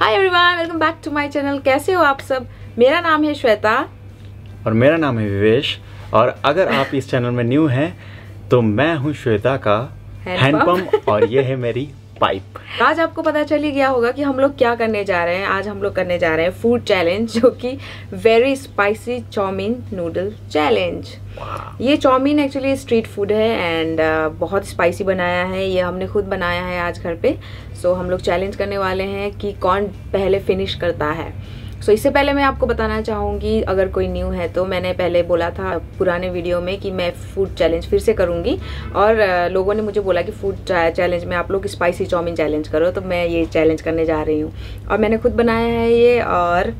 Hi everyone, welcome back to my channel. कैसे हो आप सब? मेरा नाम है श्वेता और मेरा नाम है विवेश। और अगर आप इस चैनल में न्यू हैं तो मैं हूं श्वेता का हैंडपम्प और ये है मेरी पाइप। आज आपको पता चली गया होगा कि हम लोग क्या करने जा रहे हैं। आज हम लोग करने जा रहे हैं फूड चैलेंज, जो कि very spicy chow mein noodle challenge. ये चाउमीन एक्चुअली स्ट्रीट फूड है एंड बहुत स्पाइसी बनाया है। ये हमने खुद बनाया है आज घर पे। सो हम लोग चैलेंज करने वाले हैं कि कौन पहले फिनिश करता है। सो इससे पहले मैं आपको बताना चाहूँगी, अगर कोई न्यू है तो मैंने पहले बोला था पुराने वीडियो में कि मैं फूड चैलेंज फिर से करूँगी और लोगों ने मुझे बोला कि फूड चैलेंज में आप लोग स्पाइसी चाउमीन चैलेंज करो, तो मैं ये चैलेंज करने जा रही हूँ और मैंने खुद बनाया है ये। और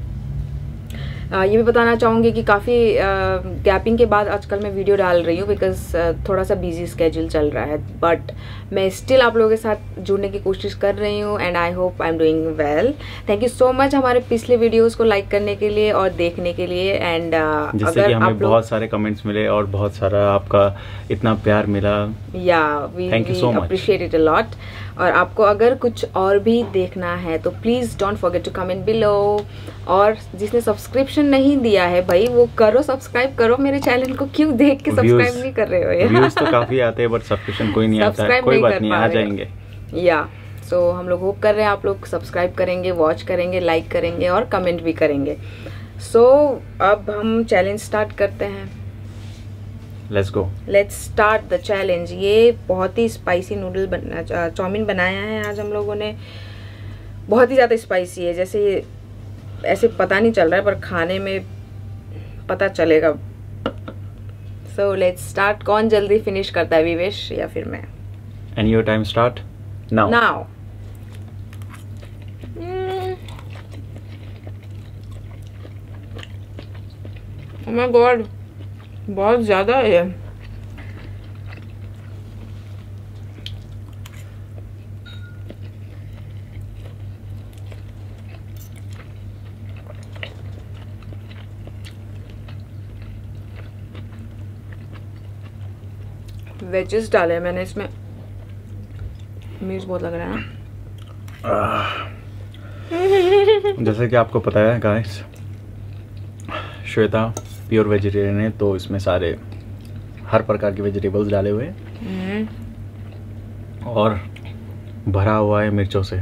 ये भी बताना चाहूँगी कि काफ़ी गैपिंग के बाद आजकल मैं वीडियो डाल रही हूँ बिकॉज थोड़ा सा बिजी स्केड्यूल चल रहा है, बट मैं स्टिल आप लोगों के साथ जुड़ने की कोशिश कर रही हूँ and I hope I am doing well. Thank you so much हमारे पिछले वीडियोस को लाइक करने के लिए और देखने के लिए एंड जिससे कि हमें बहुत सारे कमेंट्स मिले और बहुत सारा आपका इतना प्यार मिला। Yeah we appreciate it a lot. और आपको अगर कुछ और भी देखना है तो please don't forget to comment below. और जिसने सब्सक्रिप्शन नहीं दिया है भाई वो करो, सब्सक्राइब करो मेरे चैनल को। क्यों देख के सब्सक्राइब नहीं कर रहे हो यार? व्यूज तो काफी आते हैं बट सब्सक्रिप्शन कोई नहीं आता है। कोई बात नहीं, आ जाएंगे। या सो हम लोग होप कर रहे हैं आप लोग सब्सक्राइब करेंगे, वॉच करेंगे, लाइक करेंगे और कमेंट भी करेंगे। सो अब हम चैलेंज स्टार्ट करते हैं। Let's go, let's start the challenge. ये बहुत ही स्पाइसी नूडल चाउमीन बनाया है आज हम लोगों ने। बहुत ही ज़्यादा स्पाइसी है, जैसे ऐसे पता नहीं चल रहा है पर खाने में पता चलेगा। So let's start. कौन जल्दी फिनिश करता है, विवेश या फिर मैं? And your time start now. Now oh my God, बहुत ज़्यादा है। वेजेस डाले मैंने इसमें, मिर्च बहुत लग रहा है। जैसे कि आपको पता है गाइस, श्वेता प्योर वेजिटेरियन है तो इसमें सारे हर प्रकार के वेजिटेबल्स डाले हुए हैं और भरा हुआ है मिर्चों से।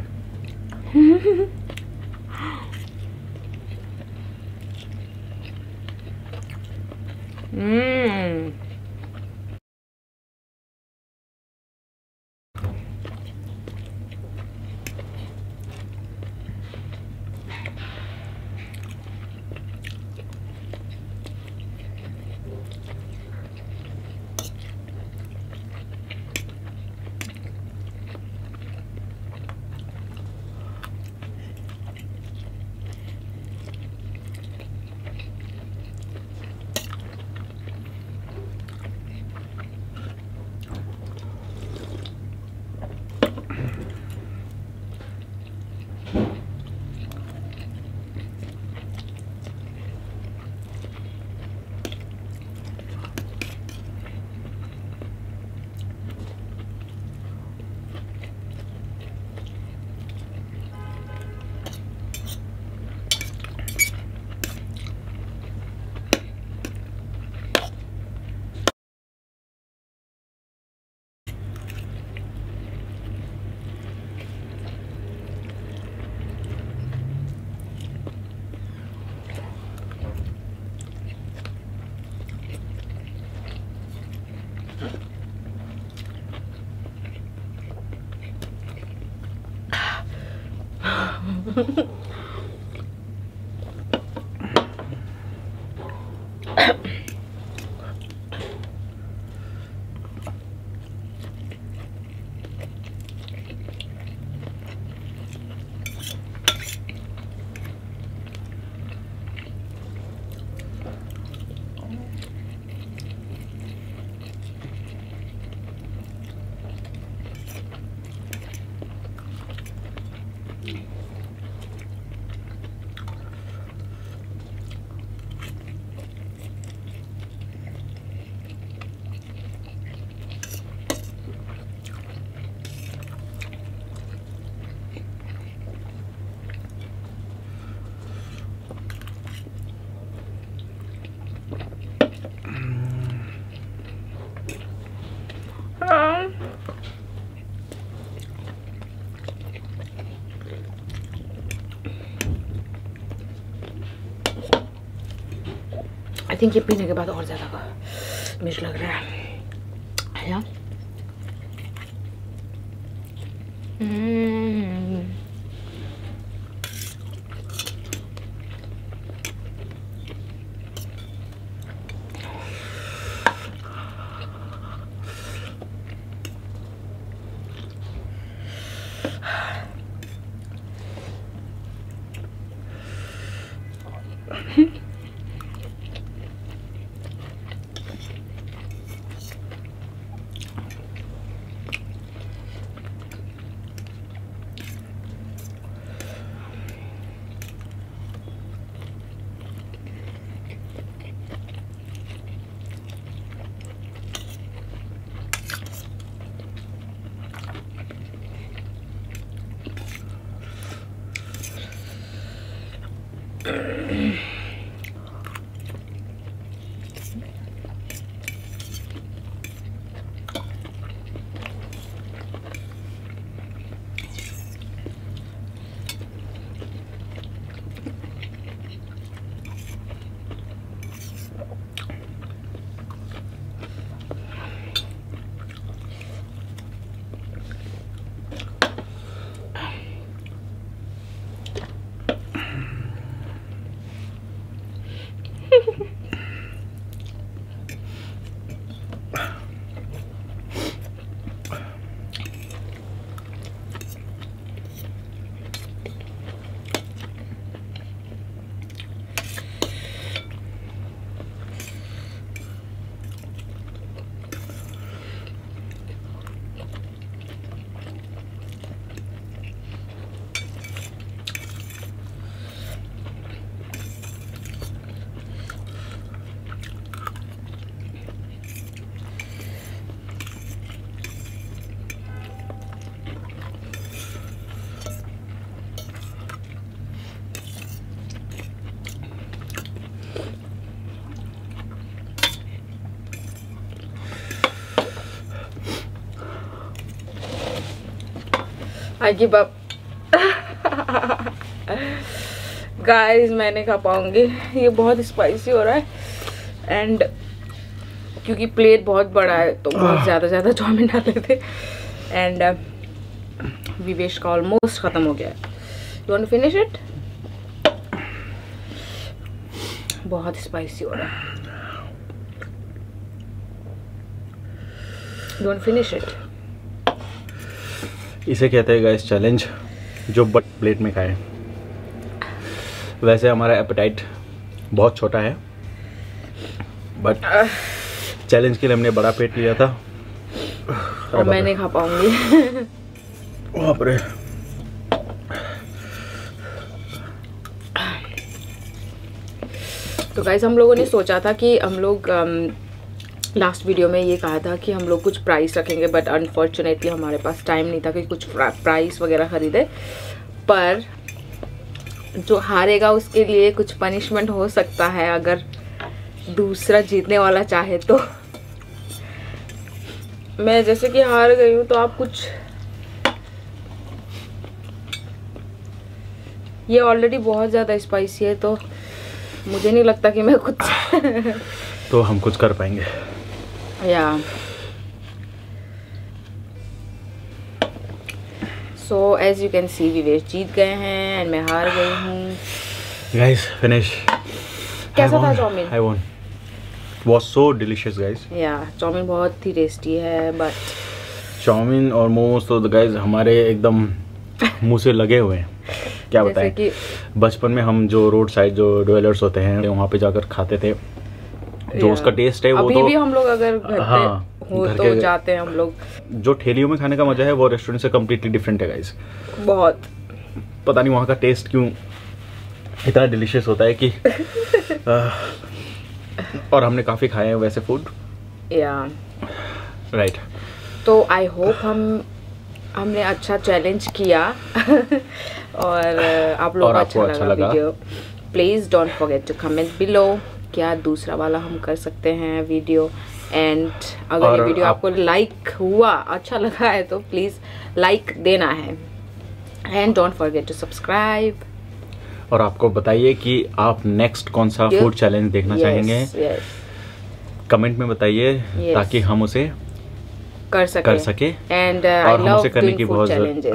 आई थिंक ये पीने के बाद और ज़्यादा मिर्च लग रहा है यार। I give up guys, मैं नहीं खा पाऊंगी। ये बहुत स्पाइसी हो रहा है एंड क्योंकि प्लेट बहुत बड़ा है तो बहुत ज़्यादा चाउमीन डाले थे एंड विवेश का ऑलमोस्ट ख़त्म हो गया है। You want to finish it? बहुत स्पाइसी हो रहा है। You want to finish it? इसे कहते हैं गाइस चैलेंज, जो बट प्लेट में खाएं। वैसे हमारा एपेटाइट बहुत छोटा है बट चैलेंज के लिए हमने बड़ा पेट लिया था। और मैं नहीं खा पाऊंगी। बाप रे, तो गाइस हम लोगों ने सोचा था कि हम लोग लास्ट वीडियो में ये कहा था कि हम लोग कुछ प्राइस रखेंगे बट अनफॉर्चुनेटली हमारे पास टाइम नहीं था कि कुछ प्राइस वगैरह ख़रीदे, पर जो हारेगा उसके लिए कुछ पनिशमेंट हो सकता है अगर दूसरा जीतने वाला चाहे तो। मैं जैसे कि हार गई हूँ तो आप कुछ, ये ऑलरेडी बहुत ज़्यादा स्पाइसी है तो मुझे नहीं लगता कि मैं कुछ तो हम कुछ कर पाएंगे या so as you can see Vivesh जीत गए हैं एंड मैं हार गई हूँ। Guys finish. कैसा था chow mein? I want was so delicious guys. Yeah chow mein बहुत ही टेस्टी है बट चाउमीन और मोमोज तो गाइस हमारे एकदम मुँह से लगे हुए हैं। क्या बताएं कि बचपन में हम जो रोड साइड जो डुएलर्स होते हैं वहाँ पे जाकर खाते थे, जो उसका टेस्ट है वो तो अभी भी हम लोग अगर घर पे हो तो जाते हैं हम लोग। जो ठेलियों में खाने का मजा है वो रेस्टोरेंट से कम्प्लीटली डिफरेंट है गाइस। बहुत पता नहीं वहाँ का टेस्ट क्यों इतना डिलीशियस होता है कि और हमने काफ़ी खाए हैं वैसे फूड। या राइट, तो आई होप हमने अच्छा चैलेंज किया और आप लोगों को अच्छा लगा video. Please don't forget to comment below क्या दूसरा वाला हम कर सकते हैं वीडियो। एंड अगर ये वीडियो आपको लाइक हुआ, अच्छा लगा है तो प्लीज़ लाइक देना है and don't forget to subscribe. और आपको बताइए कि आप नेक्स्ट कौन सा फूड चैलेंज देखना चाहेंगे। कमेंट में बताइए ताकि हम उसे कर सके एंड आई करने की बहुत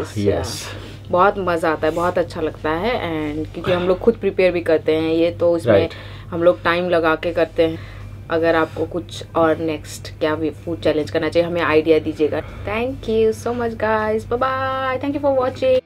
बहुत मज़ा आता है, बहुत अच्छा लगता है एंड क्योंकि हम लोग खुद प्रिपेयर भी करते हैं ये, तो इसमें हम लोग टाइम लगा के करते हैं। अगर आपको कुछ और नेक्स्ट क्या फूड चैलेंज करना चाहिए हमें आइडिया दीजिएगा। Thank you so much guys, bye bye, thank you for watching.